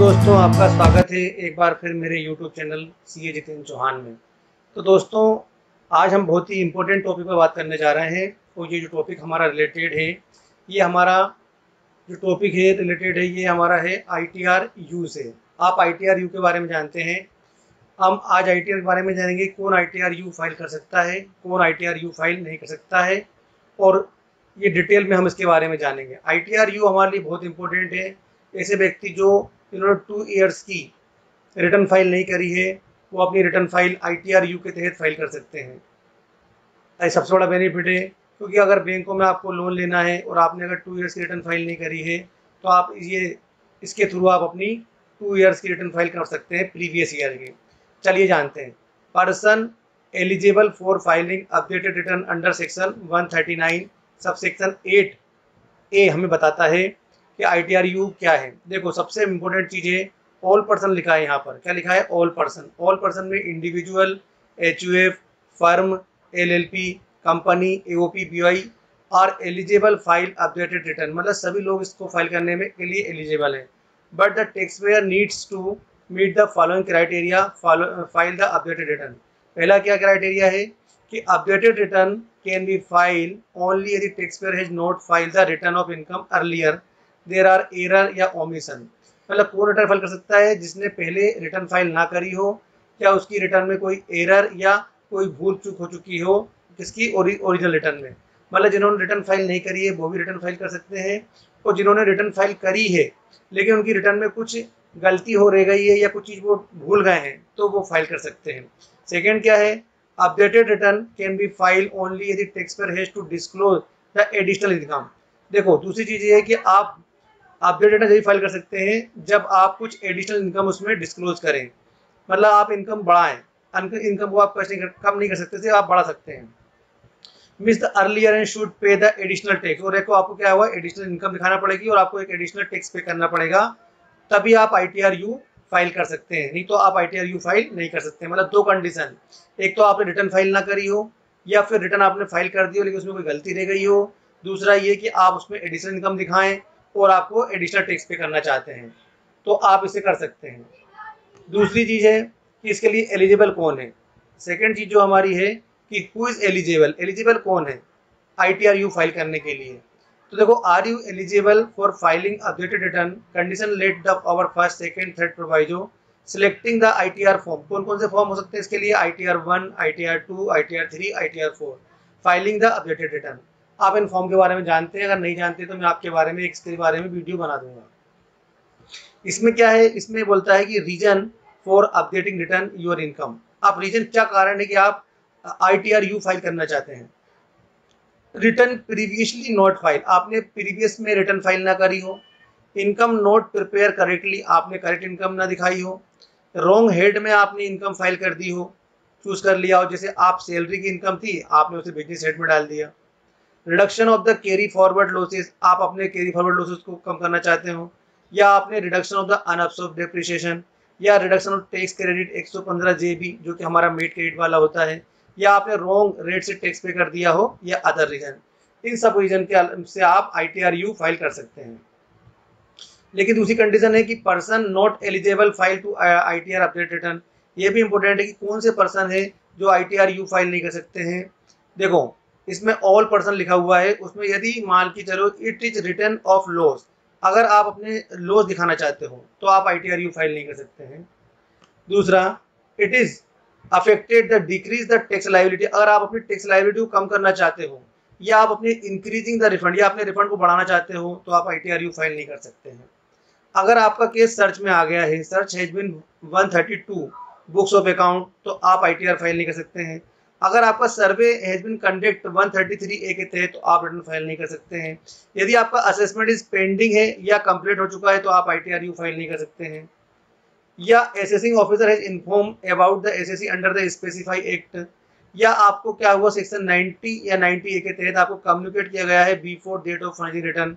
दोस्तों, आपका स्वागत है एक बार फिर मेरे YouTube channel C A Jitin Chauhan में। तो दोस्तों, आज हम बहुत ही इम्पोर्टेंट टॉपिक पर बात करने जा रहे हैं। और ये जो टॉपिक हमारा रिलेटेड है, ये हमारा जो टॉपिक है रिलेटेड है, ये हमारा है ITR-U से। आप ITR-U के बारे में जानते हैं, हम आज ITR के बारे में जानेंगे। कौन ITR-U फाइल कर सकता है, कौन ITR-U फाइल नहीं कर सकता है, और ये डिटेल में हम इसके बारे में जानेंगे। ITR-U हमारे लिए बहुत इम्पोर्टेंट है। ऐसे व्यक्ति जो इन्होंने 2 ईयर्स की रिटर्न फाइल नहीं करी है, वो अपनी रिटर्न फाइल ITR-U के तहत फाइल कर सकते हैं। ये सबसे बड़ा बेनिफिट है, क्योंकि अगर बैंकों में आपको लोन लेना है और आपने अगर 2 ईयर्स की रिटर्न फाइल नहीं करी है, तो आप इसके थ्रू आप अपनी 2 ईयर्स की रिटर्न फाइल कर सकते हैं प्रीवियस ईयर के। चलिए जानते हैं। Person eligible for filing updated return under section 139 sub section 8A हमें बताता है कि ITR-U क्या है। देखो, सबसे इम्पोर्टेंट चीज़ है ऑल पर्सन लिखा है। यहाँ पर क्या लिखा है? All person. ऑल पर्सन में individual, HUF, firm, LLP, company, AOP, BY are eligible file updated return. मतलब सभी लोग इसको फाइल करने में के लिए एलिजिबल हैं। But the tax payer needs to meet the following criteria file the updated return. पहला क्या क्राइटेरिया है कि updated return can be file only यदि tax payer has not file the return of income earlier there are error या omission. मतलब कौन return file कर सकता है? जिसने पहले रिटर्न फाइल ना करी हो, या उसकी रिटर्न में कोई एरर या कोई भूल चूक हो चुकी हो किसकी ओरिजिनल रिटर्न में। मतलब जिन्होंने रिटर्न फाइल नहीं करी है वो भी रिटर्न फाइल कर सकते हैं, और जिन्होंने रिटर्न फाइल करी है लेकिन उनकी रिटर्न में कुछ गलती हो रह गई है या कुछ चीज़ वो भूल गए हैं, तो वो फाइल कर सकते हैं। सेकंड क्या है? Updated return can be file only यदि taxpayer has to disclose the additional income. देखो, दूसरी चीज़ ये है कि आप अपडेटेड रिटर्न यदि फाइल कर सकते हैं जब आप कुछ एडिशनल इनकम उसमें डिस्क्लोज करें। मतलब आप इनकम बढ़ाएं, इनकम को आप कम नहीं कर सकते थे, आप बढ़ा सकते हैं। Miss the earlier and should pay the additional tax. और देखो, आपको क्या हुआ, एडिशनल इनकम दिखाना पड़ेगी और आपको एक एडिशनल टैक्स पे करना पड़ेगा, तभी आप ITR-U फाइल कर सकते हैं। नहीं तो आप ITR-U फाइल नहीं कर सकते। मतलब 2 कंडीशन, एक तो आपने रिटर्न फाइल ना करी हो, या फिर रिटर्न आपने फाइल कर दी हो लेकिन उसमें कोई गलती रह गई हो। दूसरा ये कि आप उसमें एडिशनल इनकम दिखाएं और आपको एडिशनल टैक्स पे करना चाहते हैं, तो आप इसे कर सकते हैं। दूसरी चीज़ है कि इसके लिए एलिजिबल कौन है। सेकेंड चीज़ जो हमारी है कि हु इज़ एलिजिबल, एलिजिबल कौन है ITR-U फाइल करने के लिए। तो देखो, are you eligible for filing updated return condition let the our first second third proviso selecting the ITR form. कौन कौन से फॉर्म हो सकते हैं इसके लिए? ITR-1, ITR-2, ITR-3, ITR-4 filing the updated return. आप इन फॉर्म के बारे में जानते हैं, अगर नहीं जानते तो मैं आपके बारे में इसके बारे में वीडियो बना दूंगा। इसमें क्या है? इसमें बोलता है कि reason for updating return your income. आप रीजन, क्या कारण है कि आप ITR-U फाइल करना चाहते हैं? रिटर्न प्रीवियसली नॉट फाइल, आपने प्रीवियस में रिटर्न फाइल ना करी हो। इनकम नॉट प्रिपेयर करेक्टली, आपने करेक्ट इनकम ना दिखाई हो। रॉन्ग हेड में आपने इनकम फाइल कर दी हो, चूज कर लिया हो, जैसे आप सैलरी की इनकम थी आपने उसे बिजनेस हेड में डाल दिया। Reduction of the carry forward losses, आप अपने कैरी फॉरवर्ड लॉसेस को कम करना चाहते हो, या आपने reduction of the unabsorbed depreciation, या reduction of tax credit 115JB जो कि हमारा मेड क्रेडिट वाला होता है, या आपने रॉन्ग रेट से टैक्स पे कर दिया हो, या अदर रीजन। इन सब रीजन के से आप ITR-U फाइल कर सकते हैं। लेकिन दूसरी कंडीशन है कि person not eligible file to ITR update return. ये भी इम्पोर्टेंट है कि कौन से पर्सन है जो ITR-U फाइल नहीं कर सकते हैं। देखो, इसमें ऑल पर्सन लिखा हुआ है, उसमें यदि मान के चलो it is return of loss, अगर आप अपने लॉस दिखाना चाहते हो तो आप ITR-U फाइल नहीं कर सकते हैं। दूसरा, it is affected the decrease the tax liability, अगर आप अपनी टैक्स लायबिलिटी को कम करना चाहते हो, या आप अपने इंक्रीजिंग द रिफंड, या अपने रिफंड को बढ़ाना चाहते हो, तो आप ITR-U फाइल नहीं कर सकते हैं। अगर आपका केस सर्च में आ गया है, search has been 132 books of account, तो आप ITR फाइल नहीं कर सकते हैं। अगर आपका survey has been conduct 133A के तहत, तो आप रिटर्न फाइल नहीं कर सकते हैं। यदि आपका असेसमेंट इज पेंडिंग है या कंप्लीट हो चुका है, तो आप ITR-U फाइल नहीं कर सकते हैं। या assessing officer has inform about the assessee under the specify act, या आपको क्या हुआ, सेक्शन 90 या 90A के तहत आपको कम्युनिकेट किया गया है before date of filing return,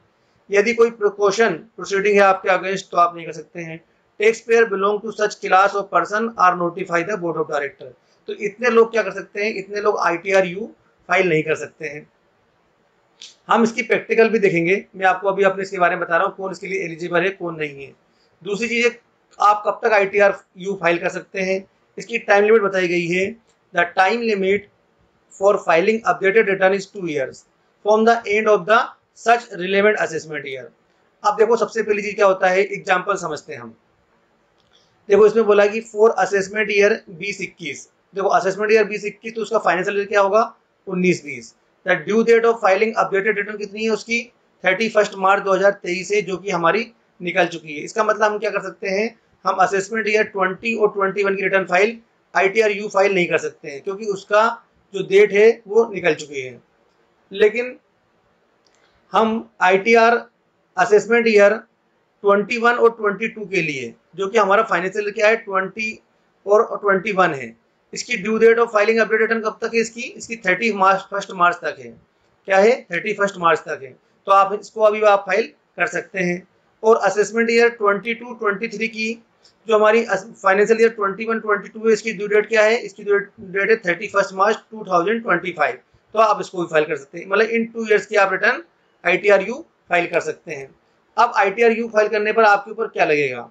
यदि कोई प्रिकॉशन प्रोसीडिंग है आपके अगेंस्ट, तो आप नहीं कर सकते हैं। Tax payer belong to such class of person are notify the board of director. तो इतने लोग क्या कर सकते हैं? इतने लोग ITR-U फाइल नहीं कर सकते हैं। हम इसकी प्रैक्टिकल भी देखेंगे, मैं आपको अभी अपने इसके बारे में बता रहा हूँ, कौन इसके लिए एलिजिबल है कौन नहीं है। दूसरी चीज़, आप कब तक ITR-U फाइल कर सकते हैं। इसकी टाइम लिमिट बताई गई है, the time limit for filing updated return is 2 years from the end of the such relevant assessment year. अब देखो सबसे पहली चीज क्या होता है, एग्जाम्पल समझते हैं हम। देखो इसमें बोला कि फॉर असेसमेंट ईयर 2021, देखो असेसमेंट ईयर 2021 तो उसका फाइनेंशियल ईयर क्या होगा 19-20। The due date of filing updated return कितनी है उसकी 31 मार्च 2023 है, जो कि हमारी निकल चुकी है। इसका मतलब हम क्या कर सकते हैं, हम असेसमेंट ईयर 20 और 21 की रिटर्न फाइल ITR-U फाइल नहीं कर सकते हैं, क्योंकि उसका जो डेट है वो निकल चुकी है। लेकिन हम ITR असेसमेंट ईयर 21 और 22 के लिए, जो कि हमारा फाइनेंशियल क्या है 20 और 21 है, इसकी due date of filing update return कब तक है इसकी 31 मार्च तक है। क्या है 31 मार्च तक है, तो आप इसको अभी आप फाइल कर सकते हैं। और असेसमेंट ईयर 22-23 की जो हमारी फाइनेंशियल ईयर 21-22 है, इसकी ड्यू डेट क्या है, इसकी डेट है 31 मार्च 2025, तो आप इसको भी फाइल कर सकते हैं। मतलब इन 2 years की आप रिटर्न ITR-U फाइल कर सकते हैं। अब ITR-U फाइल करने पर आपके ऊपर क्या लगेगा,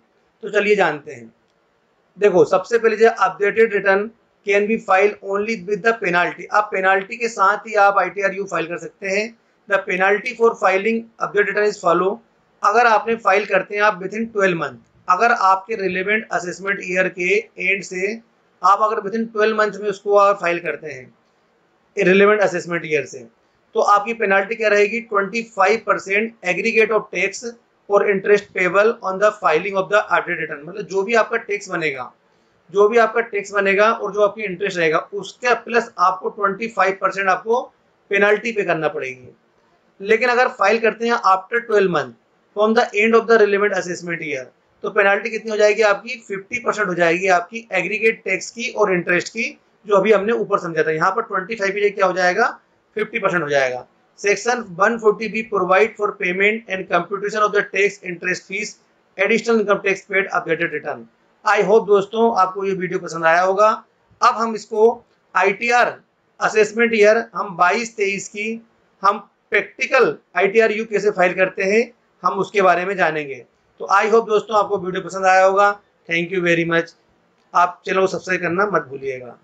तो चलिए जानते हैं। देखो सबसे पहले जो updated return can be file only with the penalty, आप पेनाल्टी के साथ ही आप ITR-U फाइल कर सकते हैं। The penalty for filing update return is follow, अगर आपने फाइल करते हैं आप विद इन 12 month, अगर आपके रिलेवेंट असेसमेंट ईयर के एंड से आप अगर विद इन 12 month में उसको अगर फाइल करते हैं रिलेवेंट असेसमेंट ईयर से, तो आपकी पेनाल्टी क्या रहेगी 25% एग्रीगेट ऑफ टैक्स और interest payable on the filing of the update return. मतलब जो भी आपका टैक्स बनेगा, जो भी आपका टैक्स बनेगा और जो आपकी इंटरेस्ट रहेगा उसके प्लस आपको 25% आपको पेनाल्टी पे करना पड़ेगी। लेकिन अगर फाइल करते हैं after 12 month from the end of the relevant assessment year, तो पेनाल्टी कितनी हो जाएगी आपकी 50% हो जाएगी आपकी एग्रीगेट टैक्स की और इंटरेस्ट की, जो अभी हमने ऊपर समझा था। यहाँ पर 25 पे क्या हो जाएगा 50% हो जाएगा। Section 140B provide for payment and computation of the tax, interest, fees, additional income tax paid updated return. I hope दोस्तों आपको ये वीडियो पसंद आया होगा। अब हम इसको ITR असेसमेंट ईयर हम 22-23 की हम प्रैक्टिकल ITR-U कैसे फाइल करते हैं हम उसके बारे में जानेंगे। तो आई होप दोस्तों आपको वीडियो पसंद आया होगा। Thank you very much. आप चैनल को सब्सक्राइब करना मत भूलिएगा।